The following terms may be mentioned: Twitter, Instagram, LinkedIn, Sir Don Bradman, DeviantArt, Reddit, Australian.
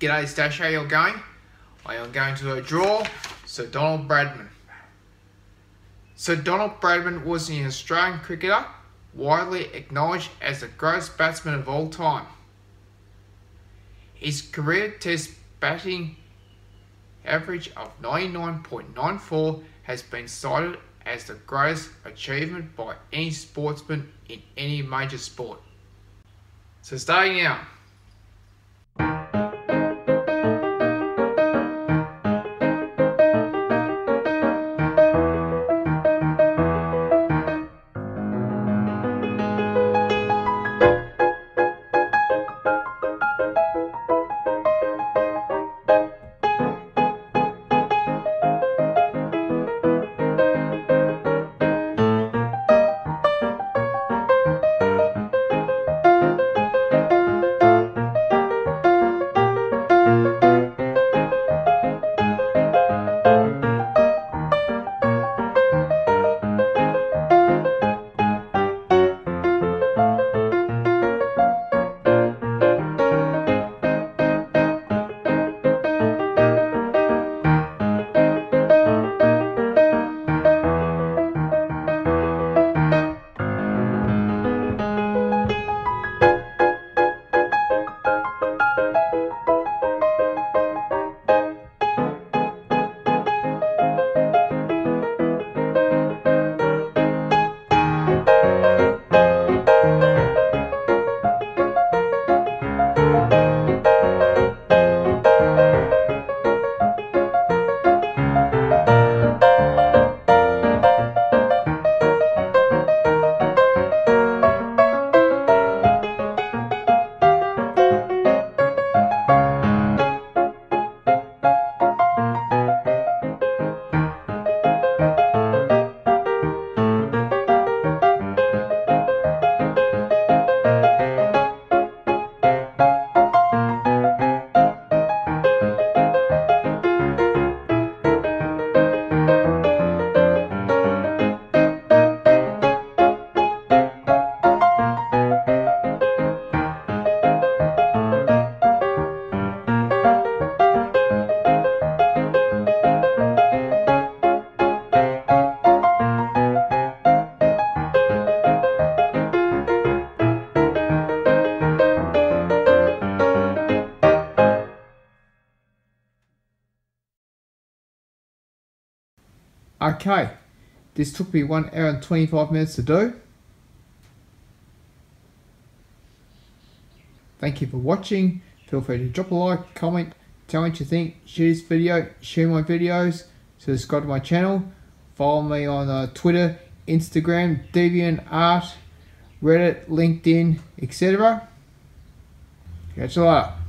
G'day Stash, how you all going? I am going to draw Sir Don Bradman. Sir Don Bradman was an Australian cricketer, widely acknowledged as the greatest batsman of all time. His career test batting average of 99.94 has been cited as the greatest achievement by any sportsman in any major sport. So starting now. Okay, this took me 1 hour and 25 minutes to do. Thank you for watching. Feel free to drop a like, comment, tell me what you think, share this video, share my videos, subscribe to my channel, follow me on Twitter, Instagram, DeviantArt, Reddit, LinkedIn, etc. Catch you later.